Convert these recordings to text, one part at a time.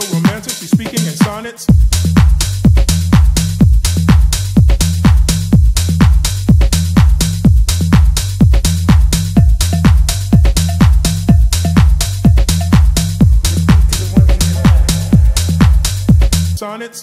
so romantic, she's speaking in sonnets. Sonnets.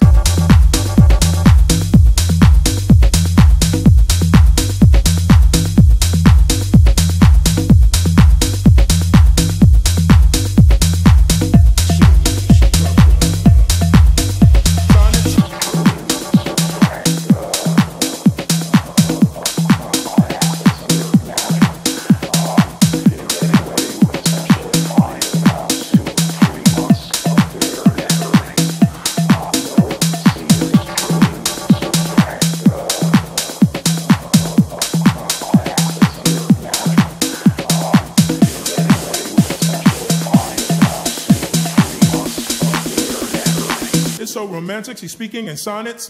It's so romantic, she's speaking in sonnets.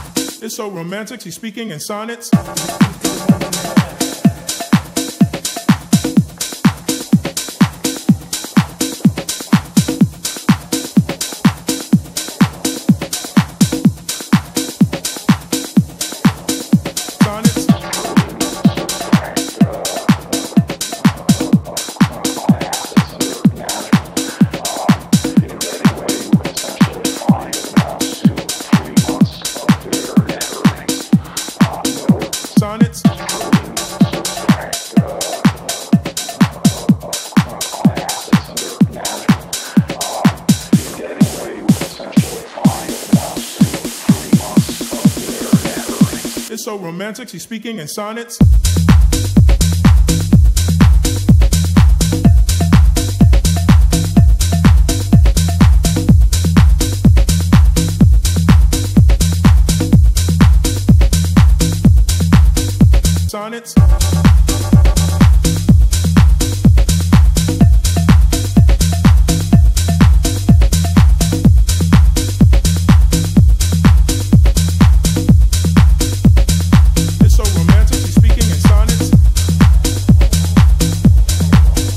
It's so romantic, she's speaking in sonnets. Sonnets. It's so romantic, she's speaking in sonnets. Sonnets. Sonnets. Sonnets.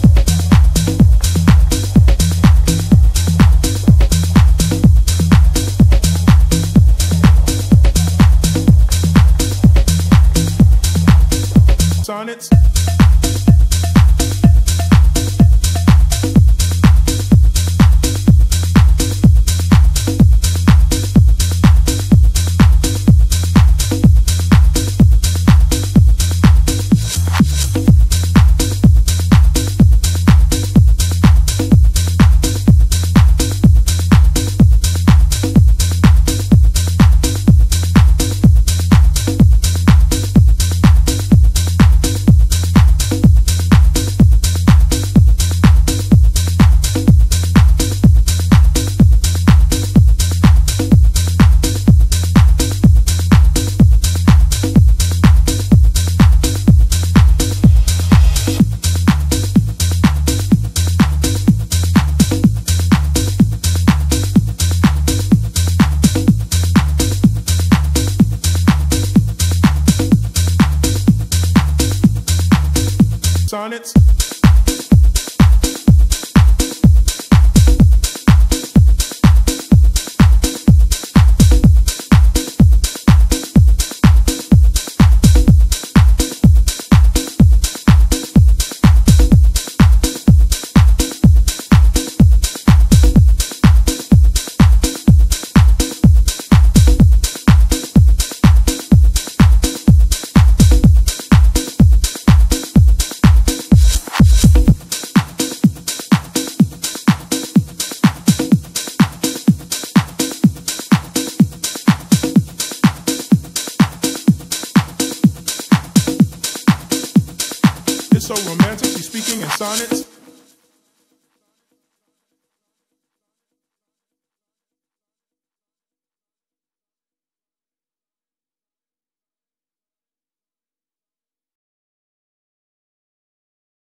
so romantic, she's speaking in sonnets.